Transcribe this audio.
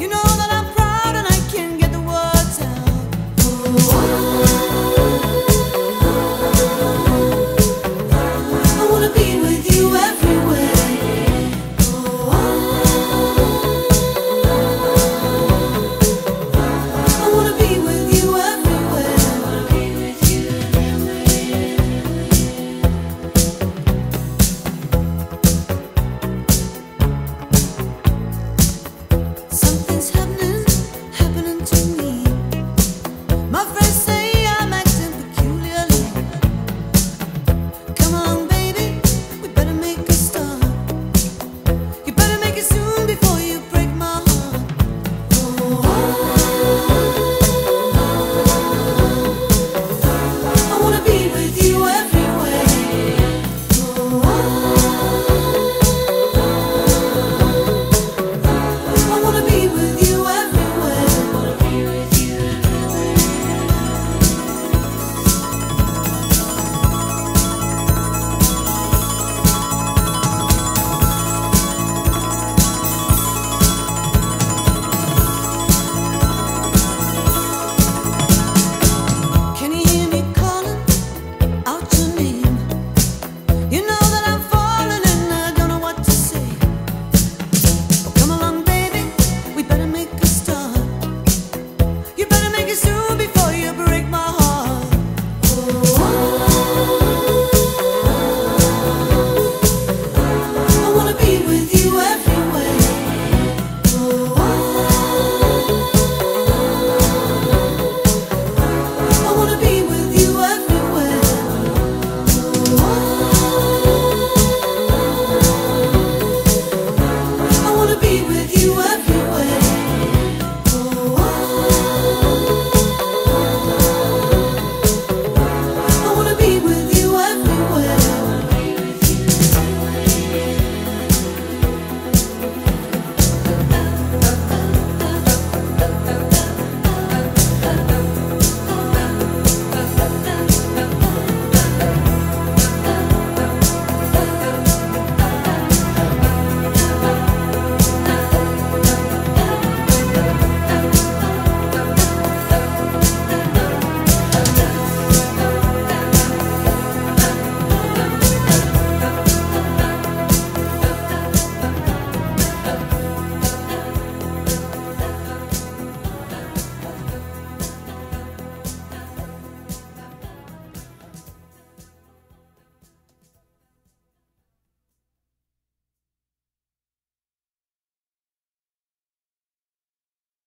You know that